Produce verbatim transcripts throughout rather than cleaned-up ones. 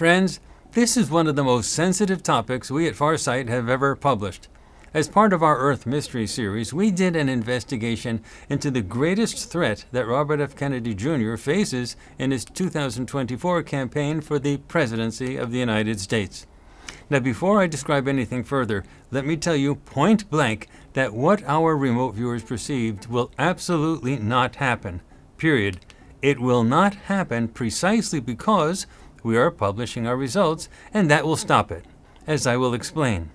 Friends, this is one of the most sensitive topics we at Farsight have ever published. As part of our Earth Mystery series, we did an investigation into the greatest threat that Robert F. Kennedy Junior faces in his two thousand twenty-four campaign for the presidency of the United States. Now, before I describe anything further, let me tell you point blank that what our remote viewers perceived will absolutely not happen, period. It will not happen precisely because we are publishing our results, and that will stop it, as I will explain.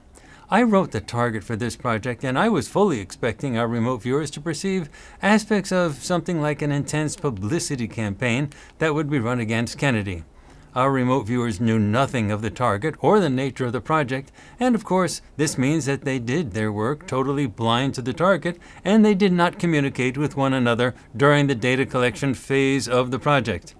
I wrote the target for this project, and I was fully expecting our remote viewers to perceive aspects of something like an intense publicity campaign that would be run against Kennedy. Our remote viewers knew nothing of the target or the nature of the project, and of course, this means that they did their work totally blind to the target, and they did not communicate with one another during the data collection phase of the project.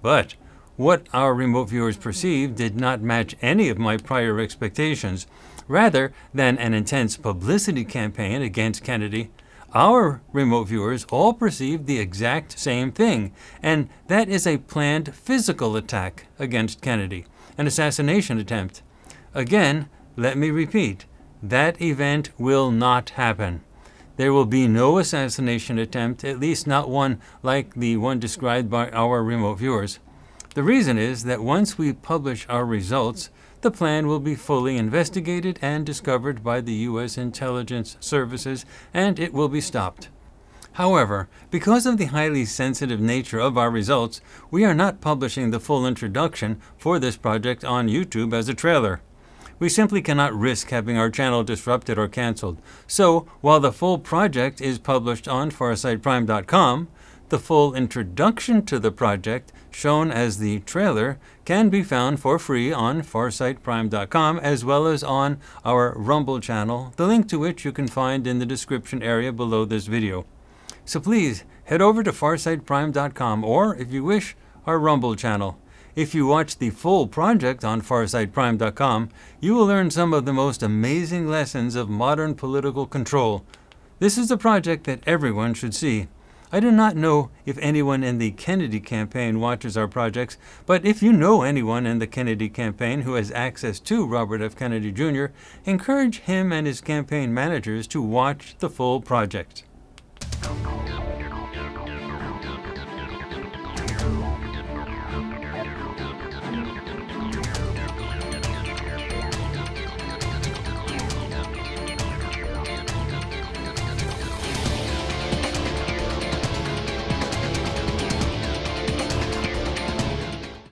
But what our remote viewers perceived did not match any of my prior expectations. Rather than an intense publicity campaign against Kennedy, our remote viewers all perceived the exact same thing, and that is a planned physical attack against Kennedy, an assassination attempt. Again, let me repeat, that event will not happen. There will be no assassination attempt, at least not one like the one described by our remote viewers. The reason is that once we publish our results, the plan will be fully investigated and discovered by the U S intelligence services, and it will be stopped. However, because of the highly sensitive nature of our results, we are not publishing the full introduction for this project on YouTube as a trailer. We simply cannot risk having our channel disrupted or canceled. So, while the full project is published on Farsight Prime dot com, the full introduction to the project, shown as the trailer, can be found for free on Farsight Prime dot com as well as on our Rumble channel, the link to which you can find in the description area below this video. So please, head over to Farsight Prime dot com or, if you wish, our Rumble channel. If you watch the full project on Farsight Prime dot com, you will learn some of the most amazing lessons of modern political control. This is a project that everyone should see. I do not know if anyone in the Kennedy campaign watches our projects, but if you know anyone in the Kennedy campaign who has access to Robert F. Kennedy Junior, encourage him and his campaign managers to watch the full project.